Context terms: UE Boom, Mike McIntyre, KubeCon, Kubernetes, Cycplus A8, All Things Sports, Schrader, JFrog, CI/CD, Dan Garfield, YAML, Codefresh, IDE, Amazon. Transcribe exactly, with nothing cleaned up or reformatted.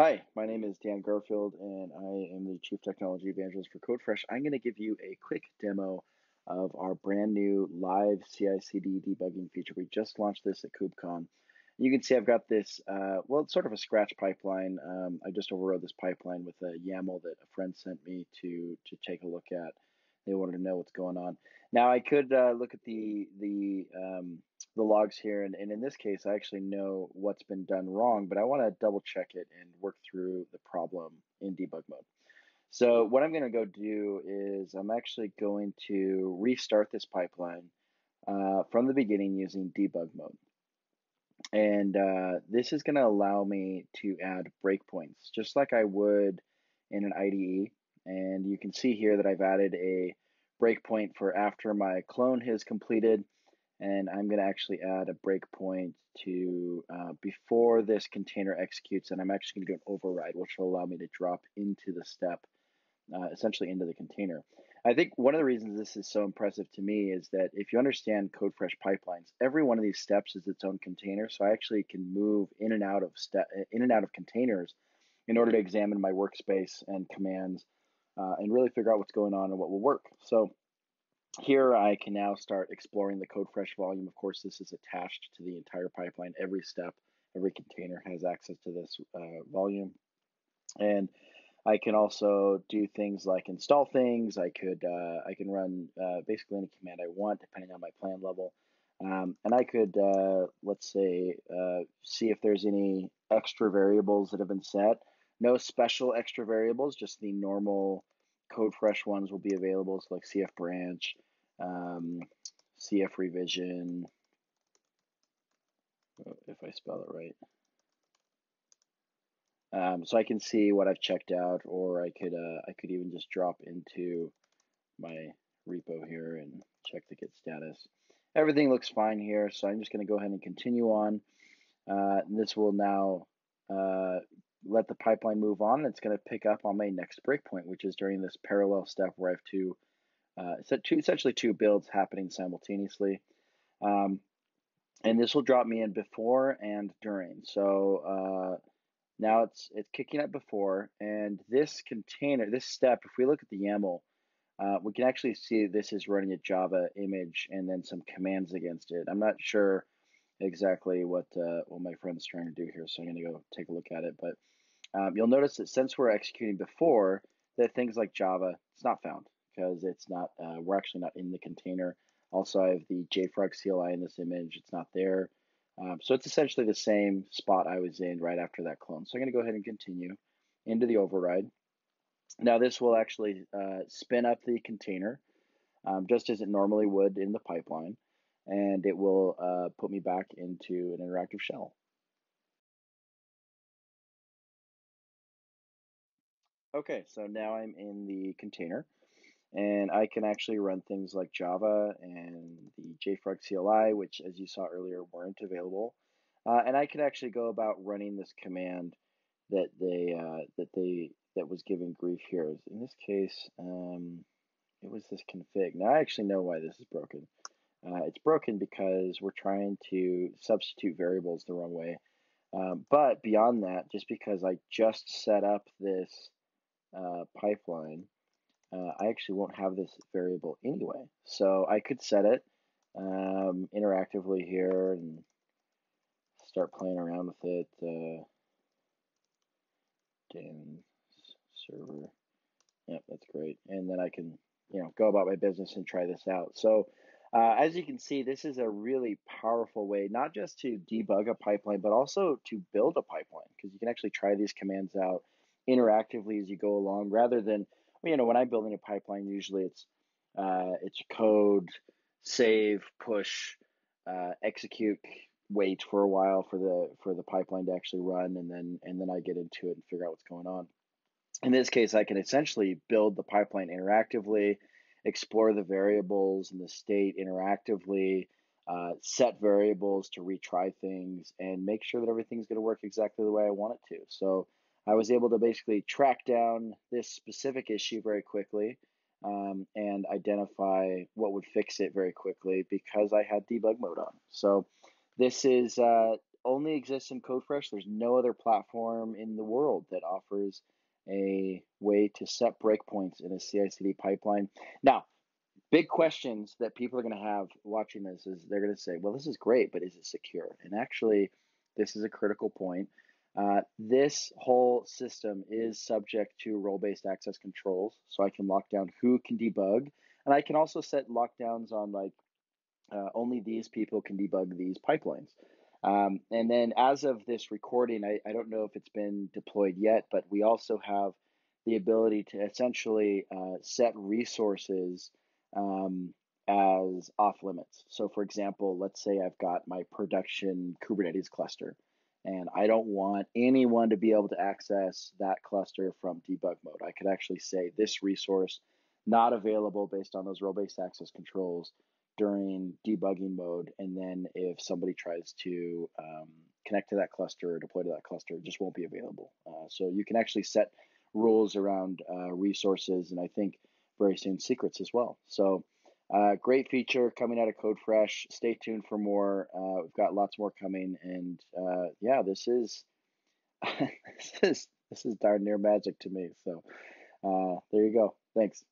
Hi, my name is Dan Garfield, and I am the Chief Technology Evangelist for Codefresh. I'm going to give you a quick demo of our brand new live C I C D debugging feature. We just launched this at KubeCon. You can see I've got this, uh, well, it's sort of a scratch pipeline. Um, I just overrode this pipeline with a YAML that a friend sent me to, to take a look at. They wanted to know what's going on. Now, I could uh, look at the, the, um, the logs here, and, and in this case, I actually know what's been done wrong, but I want to double check it and work through the problem in debug mode. So what I'm going to go do is I'm actually going to restart this pipeline uh, from the beginning using debug mode. And uh, this is going to allow me to add breakpoints, just like I would in an I D E. And you can see here that I've added a breakpoint for after my clone has completed. And I'm going to actually add a breakpoint to uh, before this container executes, and I'm actually going to do an override, which will allow me to drop into the step, uh, essentially into the container. I think one of the reasons this is so impressive to me is that if you understand Codefresh pipelines, every one of these steps is its own container, so I actually can move in and out of step, in and out of containers in order to examine my workspace and commands uh, and really figure out what's going on and what will work. So here I can now start exploring the Codefresh volume. Of course, this is attached to the entire pipeline. Every step, every container has access to this uh, volume. And I can also do things like install things. I could, uh, I can run uh, basically any command I want, depending on my plan level. Um, and I could, uh, let's say, uh, see if there's any extra variables that have been set. No special extra variables, just the normal Codefresh ones will be available, so like C F branch, um, C F revision, if I spell it right. Um, so I can see what I've checked out, or I could uh, I could even just drop into my repo here and check the git status. Everything looks fine here, so I'm just going to go ahead and continue on. Uh, and this will now Uh, let the pipeline move on, and it's going to pick up on my next breakpoint, which is during this parallel step where I have two, uh, set two essentially two builds happening simultaneously. Um, and this will drop me in before and during. So uh, now it's, it's kicking up before, and this container, this step, if we look at the YAML, uh, we can actually see this is running a Java image and then some commands against it. I'm not sure exactly what uh, what my friend's trying to do here, so I'm going to go take a look at it. But um, you'll notice that since we're executing before, that things like Java, it's not found because it's not uh, we're actually not in the container. Also, I have the JFrog C L I in this image; it's not there. Um, so it's essentially the same spot I was in right after that clone. So I'm going to go ahead and continue into the override. Now this will actually uh, spin up the container um, just as it normally would in the pipeline, and it will uh, put me back into an interactive shell. Okay, so now I'm in the container, and I can actually run things like Java and the JFrog C L I, which, as you saw earlier, weren't available. Uh, and I can actually go about running this command that they uh, that they that was giving grief here. In this case, um, it was this config. Now I actually know why this is broken. Uh, it's broken because we're trying to substitute variables the wrong way. Um, but beyond that, just because I just set up this uh, pipeline, uh, I actually won't have this variable anyway. So I could set it um, interactively here and start playing around with it. Uh, Dan server. Yep, that's great. And then I can, you know, go about my business and try this out. So Uh, as you can see, this is a really powerful way, not just to debug a pipeline, but also to build a pipeline, because you can actually try these commands out interactively as you go along, rather than, you know, when I'm building a pipeline, usually it's, uh, it's code, save, push, uh, execute, wait for a while for the, for the pipeline to actually run, and then, and then I get into it and figure out what's going on. In this case, I can essentially build the pipeline interactively, explore the variables and the state interactively, uh, set variables to retry things, and make sure that everything's going to work exactly the way I want it to. So I was able to basically track down this specific issue very quickly um, and identify what would fix it very quickly because I had debug mode on. So this is uh, only exists in Codefresh. There's no other platform in the world that offers a way to set breakpoints in a C I C D pipeline. Now, big questions that people are going to have watching this is they're going to say, well, this is great, but is it secure? And actually, this is a critical point. Uh, this whole system is subject to role-based access controls, so I can lock down who can debug, and I can also set lockdowns on like uh, only these people can debug these pipelines. Um, and then as of this recording, I, I don't know if it's been deployed yet, but we also have the ability to essentially uh, set resources um, as off limits. So for example, let's say I've got my production Kubernetes cluster, and I don't want anyone to be able to access that cluster from debug mode. I could actually say this resource not available based on those role-based access controls during debugging mode. And then if somebody tries to um, connect to that cluster or deploy to that cluster, it just won't be available. Uh, so you can actually set rules around uh, resources, and I think very soon secrets as well. So uh, great feature coming out of Codefresh. Stay tuned for more. Uh, we've got lots more coming. And uh, yeah, this is, this is, this is darn near magic to me. So uh, there you go. Thanks.